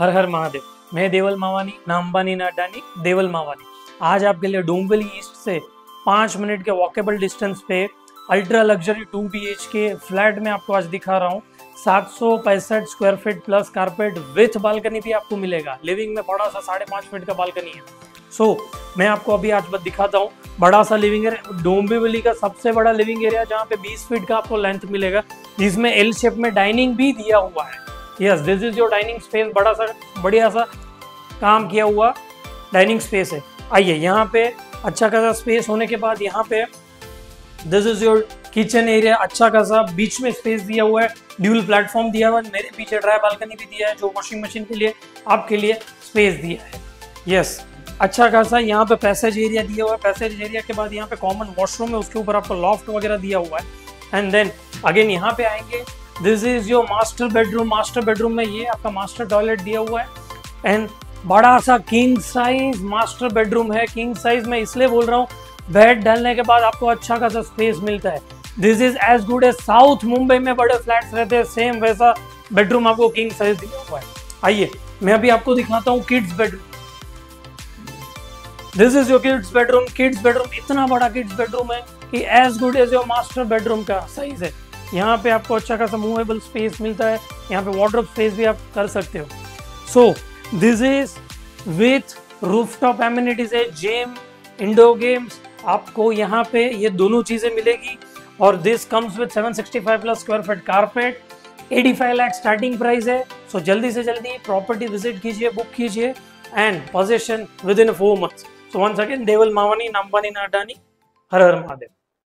हर हर महादेव। मैं देवल मावानी, ना अंबानी ना अडानी, देवल मावानी। आज आपके लिए डोंबिवली ईस्ट से 5 मिनट के वॉकेबल डिस्टेंस पे अल्ट्रा लग्जरी 2 BHK फ्लैट में आपको आज दिखा रहा हूँ। 765 square feet plus carpet with balcony भी आपको मिलेगा। लिविंग में बड़ा सा 5.5 फीट का बालकनी है। मैं आपको अभी आज दिखाता हूँ। बड़ा सा लिविंग एरिया, डोंबिवली का सबसे बड़ा लिविंग एरिया, जहाँ पे 20 फीट का आपको लेंथ मिलेगा, जिसमें L शेप में डाइनिंग भी दिया हुआ है। Yes, this is your dining space. बड़ा सा बढ़िया सा काम किया हुआ डाइनिंग स्पेस है। आइए, यहाँ पे अच्छा खासा स्पेस होने के बाद यहाँ पे this is your kitchen area. अच्छा खासा बीच में स्पेस दिया हुआ है, ड्यूल प्लेटफॉर्म दिया हुआ है, मेरे पीछे ड्राई बालकनी भी दिया है, जो वॉशिंग मशीन के लिए आपके लिए स्पेस दिया है। यस, अच्छा खासा यहाँ पे पैसेज एरिया दिया हुआ है। पैसेज एरिया के बाद यहाँ पे कॉमन वॉशरूम है, उसके ऊपर आपको लॉफ्ट वगैरह दिया हुआ है। एंड देन अगेन यहाँ पे आएंगे, this is your master bedroom. Master bedroom में ये आपका मास्टर टॉयलेट दिया हुआ है। एंड बड़ा सा किंग साइज मास्टर बेडरूम है। किंग साइज में इसलिए बोल रहा हूँ, बेड डालने के बाद आपको अच्छा खासा स्पेस मिलता है। This is as good as south Mumbai में बड़े फ्लैट्स रहते हैं, सेम वैसा बेडरूम आपको किंग साइज दिया हुआ है। आइए, मैं अभी आपको दिखाता हूँ kids bedroom. This is your kids bedroom. Kids bedroom इतना बड़ा किड्स बेडरूम है कि as good as your master bedroom का साइज है। यहाँ पे आपको अच्छा खासा मूवेबल स्पेस मिलता है। यहाँ पे वार्डरोब स्पेस भी आप कर सकते हो। So this is with rooftop amenities है, जिम, इंडोर गेम्स, आपको यहाँ पे ये दोनों चीजें मिलेगी। और this comes with 765 plus square feet carpet. 85 lakh starting price है। सो जल्दी से जल्दी प्रॉपर्टी विजिट कीजिए, बुक कीजिए and possession within 4 months। So once again, Deval Mawani, Nambani Nadani, Har Har Mahadev.